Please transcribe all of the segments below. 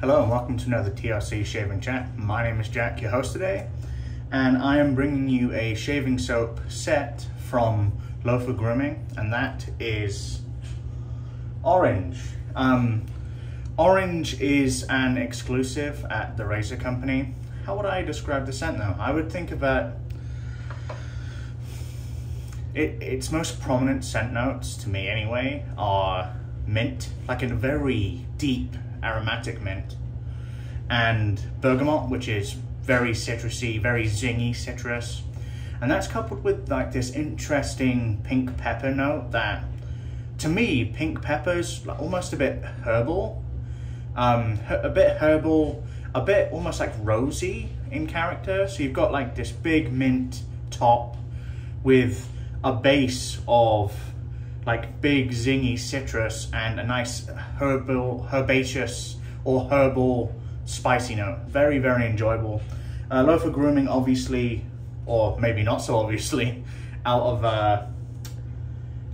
Hello and welcome to another TRC Shaving Chat. My name is Jack, your host today, and I am bringing you a shaving soap set from Lothur Grooming, and that is Orange. Orange is an exclusive at The Razor Company. How would I describe the scent though? I would think of its most prominent scent notes, to me anyway, are mint, like a very deep aromatic mint, and bergamot, which is very citrusy, very zingy citrus, and that's coupled with like this interesting pink pepper note that, to me, pink pepper's almost a bit herbal, a bit almost like rosy in character. So you've got like this big mint top with a base of like big zingy citrus and a nice herbal spicy note. Very, very enjoyable. Lothur Grooming, obviously, or maybe not so obviously, out of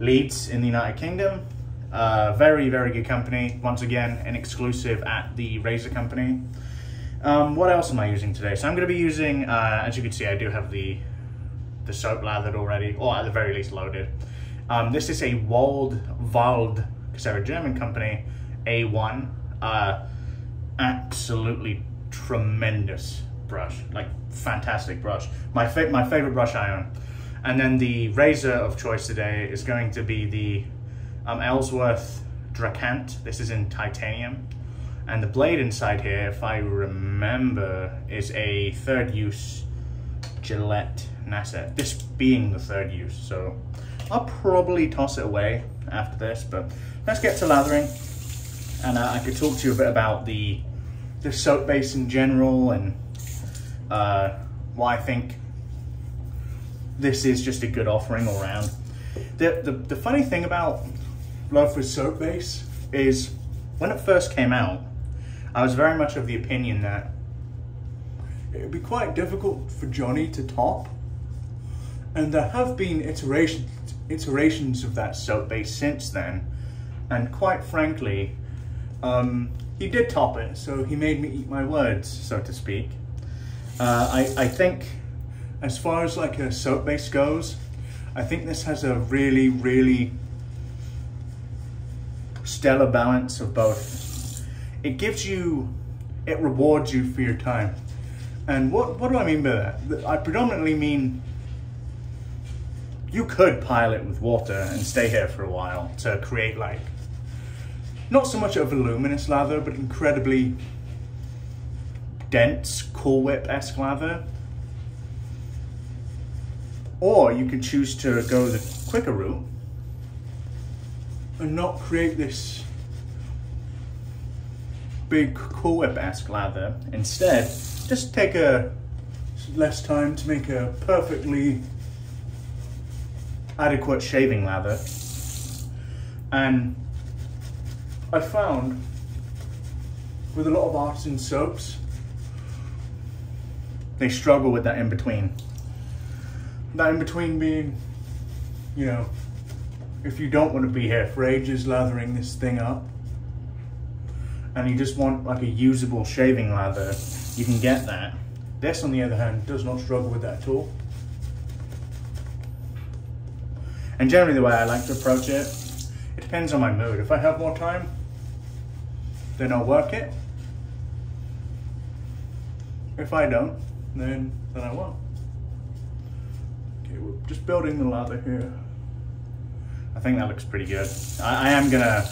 Leeds in the United Kingdom. Very, very good company. Once again, an exclusive at the Razor Company. What else am I using today? So I'm gonna be using, as you can see, I do have the soap lathered already, or at the very least loaded. This is a Wald, because they're a German company, A1. Absolutely tremendous brush, like fantastic brush. My favorite brush I own. And then the razor of choice today is going to be the Aylsworth Drakkant. This is in titanium. And the blade inside here, if I remember, is a third use Gillette Nacet. This being the third use, so I'll probably toss it away after this, but let's get to lathering. And I could talk to you a bit about the soap base in general, and why I think this is just a good offering all around. The funny thing about Lothur's soap base is when it first came out, I was very much of the opinion that it would be quite difficult for Johnny to top. And there have been iterations of that soap base since then, and quite frankly, he did top it, so he made me eat my words, so to speak. I think, as far as like a soap base goes, I think this has a really, really stellar balance of both. It gives you, it rewards you for your time. And what do I mean by that? I predominantly mean you could pile it with water and stay here for a while to create like, not so much a voluminous lather, but incredibly dense, Cool Whip-esque lather. Or you could choose to go the quicker route and not create this big Cool Whip-esque lather. Instead, just take less time to make a perfectly adequate shaving lather. And I found with a lot of artisan soaps, they struggle with that in between. That in between being, you know, if you don't want to be here for ages lathering this thing up and you just want like a usable shaving lather, you can get that. This, on the other hand, does not struggle with that at all. And generally the way I like to approach it, it depends on my mood. If I have more time, then I'll work it. If I don't, then I won't. Okay, we're just building the lather here. I think that looks pretty good. I am gonna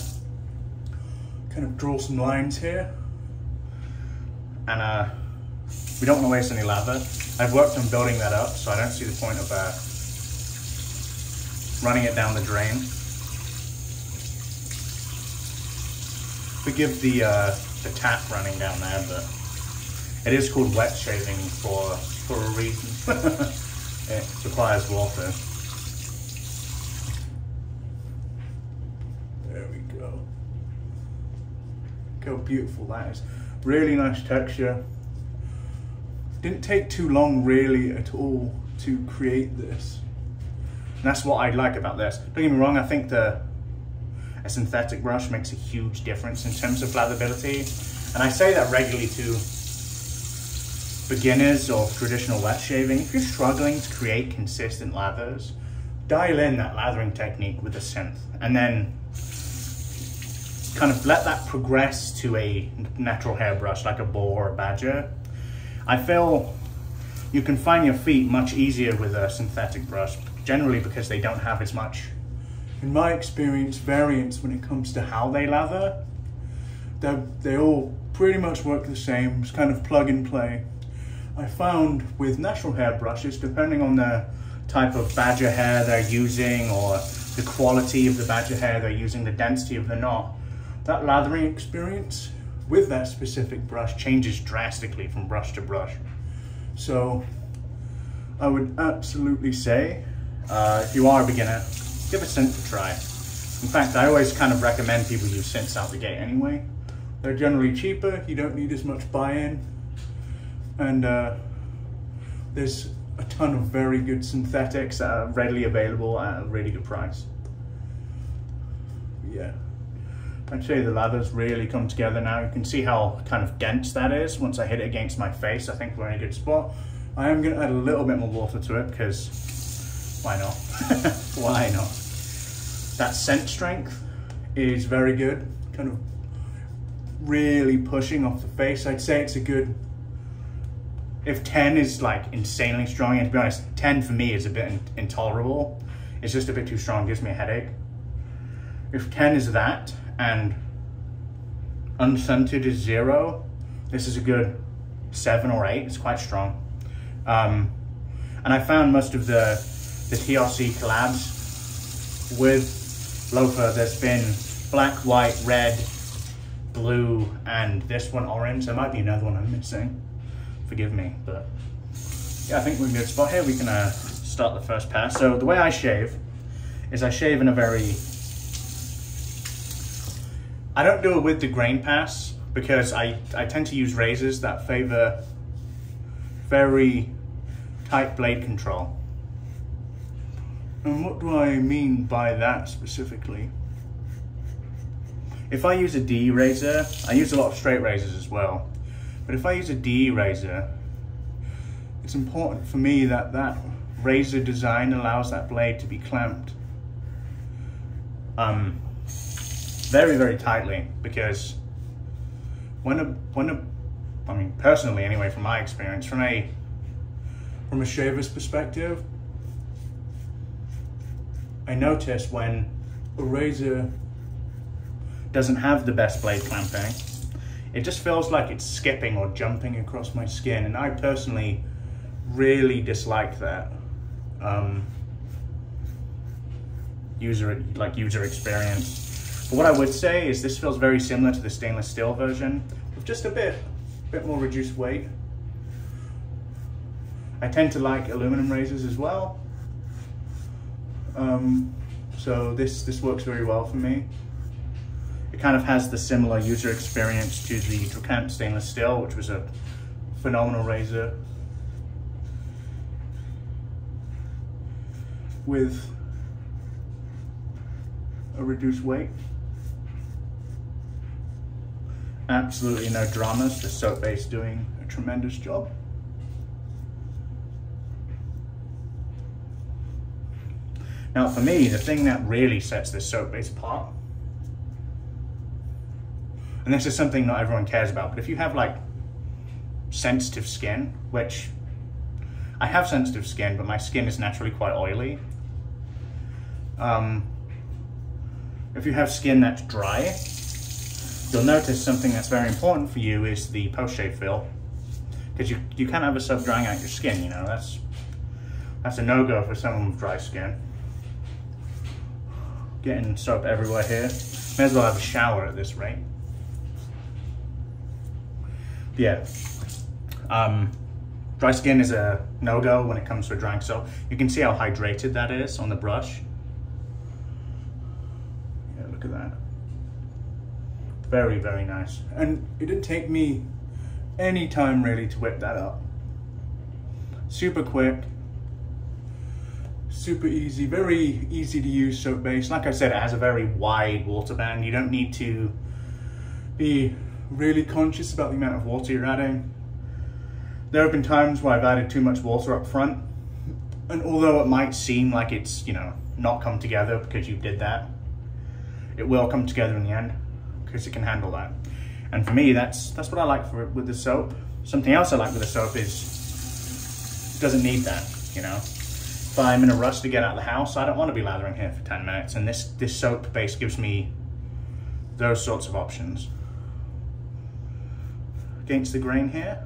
kind of draw some lines here. And we don't want to waste any lather. I've worked on building that up, so I don't see the point of running it down the drain. Forgive the tap running down there, but it is called wet shaving for a reason. It requires water. There we go. Look how beautiful that is. Really nice texture. Didn't take too long really at all to create this. And that's what I like about this. Don't get me wrong, I think a synthetic brush makes a huge difference in terms of lathability. And I say that regularly to beginners or traditional wet shaving. If you're struggling to create consistent lathers, dial in that lathering technique with a synth and then kind of let that progress to a natural hairbrush like a boar or a badger. I feel you can find your feet much easier with a synthetic brush, generally because they don't have as much, in my experience, variance when it comes to how they lather. They all pretty much work the same, it's kind of plug and play. I found with natural hair brushes, depending on the type of badger hair they're using or the quality of the badger hair they're using, the density of the knot, that lathering experience with that specific brush changes drastically from brush to brush. So I would absolutely say, if you are a beginner, give a synth a try. In fact, I always kind of recommend people use synths out the gate anyway. They're generally cheaper, you don't need as much buy-in, and there's a ton of very good synthetics that are readily available at a really good price. Yeah, I'd say the lathers really come together now. You can see how kind of dense that is. Once I hit it against my face, I think we're in a good spot. I am gonna add a little bit more water to it because why not? Why not? That scent strength is very good, kind of really pushing off the face. I'd say it's a good, if 10 is like insanely strong, and to be honest, 10 for me is a bit intolerable. It's just a bit too strong, gives me a headache. If 10 is that and unscented is 0, this is a good 7 or 8, it's quite strong. And I found most of the TRC collabs with Lothur, there's been black, white, red, blue, and this one orange. There might be another one I'm missing. Forgive me, but yeah, I think we're in a good spot here. We can start the first pass. So the way I shave is I shave in a very, I don't do it with the grain pass because I tend to use razors that favor very tight blade control. And what do I mean by that specifically? If I use a DE razor, I use a lot of straight razors as well, but if I use a DE razor, it's important for me that that razor design allows that blade to be clamped very, very tightly, because I mean, personally anyway, from my experience, from a shaver's perspective, I notice when a razor doesn't have the best blade clamping, it just feels like it's skipping or jumping across my skin, and I personally really dislike that user experience. But what I would say is this feels very similar to the stainless steel version, with just a bit more reduced weight. I tend to like aluminum razors as well. So this works very well for me. It kind of has the similar user experience to the Drakkant stainless steel, which was a phenomenal razor with a reduced weight. Absolutely no dramas, the soap base doing a tremendous job. Now for me, the thing that really sets this soap base apart, and this is something not everyone cares about, but if you have like sensitive skin, which I have sensitive skin, but my skin is naturally quite oily. If you have skin that's dry, you'll notice something that's very important for you is the post-shave feel, because you can't have a soap drying out your skin, you know, that's a no-go for someone with dry skin. Getting soap everywhere here. May as well have a shower at this rate. But yeah, dry skin is a no-go when it comes to a drying soap. You can see how hydrated that is on the brush. Yeah, look at that. Very, very nice. And it didn't take me any time really to whip that up. Super quick. Super easy, very easy to use soap base. Like I said, it has a very wide water band. You don't need to be really conscious about the amount of water you're adding. There have been times where I've added too much water up front, and although it might seem like it's, you know, not come together because you did that, it will come together in the end because it can handle that. And for me, that's what I like with the soap. Something else I like with the soap is it doesn't need that, you know. If I'm in a rush to get out of the house, I don't want to be lathering here for 10 minutes, and this soap base gives me those sorts of options. Against the grain here.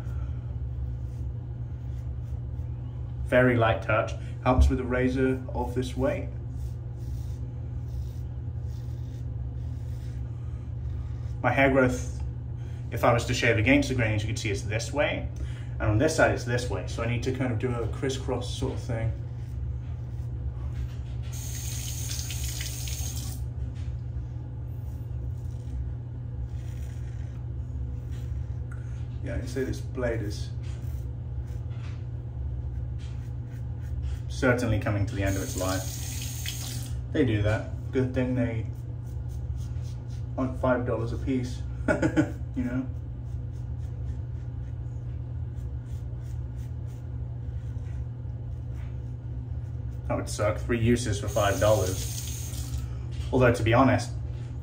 Very light touch, helps with the razor of this weight. My hair growth, if I was to shave against the grain, as you can see, it's this way, and on this side it's this way, so I need to kind of do a crisscross sort of thing. Yeah, you can see this blade is certainly coming to the end of its life. They do that. Good thing they aren't $5 a piece, you know. That would suck, 3 uses for $5. Although, to be honest,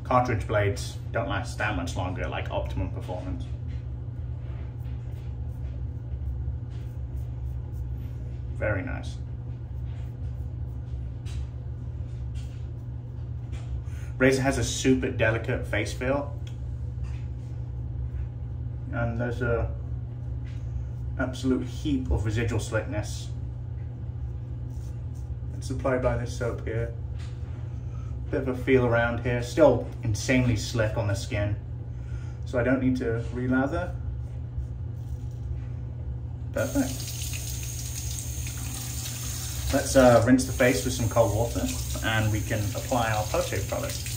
cartridge blades don't last that much longer, like optimum performance. Very nice. Razor has a super delicate face feel, and there's a absolute heap of residual slickness. It's applied by this soap here. Bit of a feel around here, still insanely slick on the skin, so I don't need to re-lather. Perfect. Let's rinse the face with some cold water, and we can apply our post-shave product.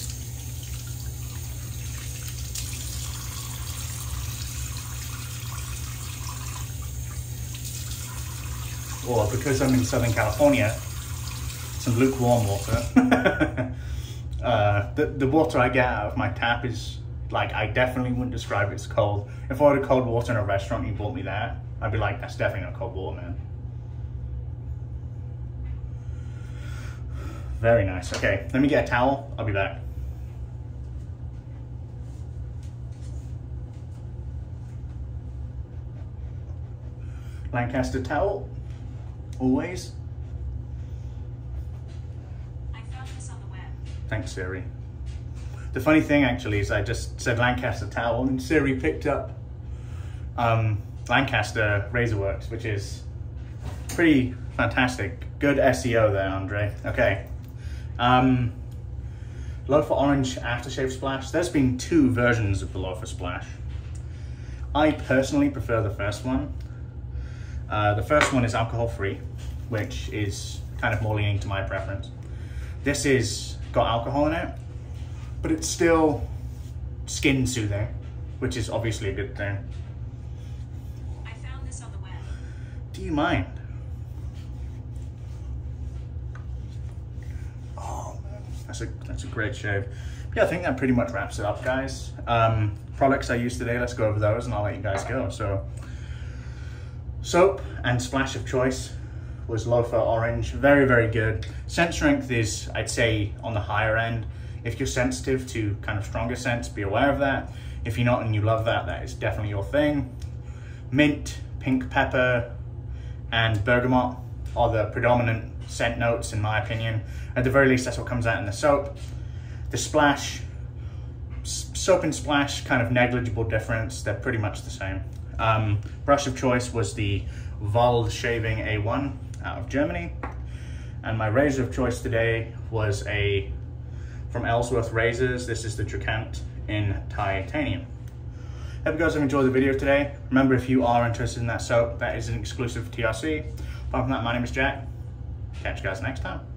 Or, because I'm in Southern California, some lukewarm water. The water I get out of my tap is, like, I definitely wouldn't describe it as cold. If I ordered cold water in a restaurant and you bought me that, I'd be like, that's definitely not cold water, man. Very nice. Okay, let me get a towel. I'll be back. Lancaster towel, always. I found this on the web. Thanks, Siri. The funny thing actually is I just said Lancaster towel and Siri picked up Lancaster Razorworks, which is pretty fantastic. Good SEO there, Andre. Okay. Lothur Orange Aftershave Splash. There's been 2 versions of the Lothur Splash. I personally prefer the first one. The first one is alcohol free, which is kind of more leaning to my preference. This is got alcohol in it, but it's still skin soothing, which is obviously a good thing. I found this on the web. Do you mind? That's a great shave. But yeah, I think that pretty much wraps it up, guys. Products I used today, let's go over those and I'll let you guys go. So, soap and splash of choice was Lothur Orange. Very, very good. Scent strength is, I'd say, on the higher end. If you're sensitive to kind of stronger scents, be aware of that. If you're not and you love that, that is definitely your thing. Mint, pink pepper, and bergamot are the predominant scent notes, in my opinion. At the very least, that's what comes out in the soap. The splash, soap and splash, kind of negligible difference. They're pretty much the same. Brush of choice was the Wald Shaving A1 out of Germany. And my razor of choice today was from Aylsworth Razors. This is the Drakkant in titanium. Hope you guys have enjoyed the video today. Remember, if you are interested in that soap, that is an exclusive TRC. Apart from that, my name is Jack. Catch you guys next time.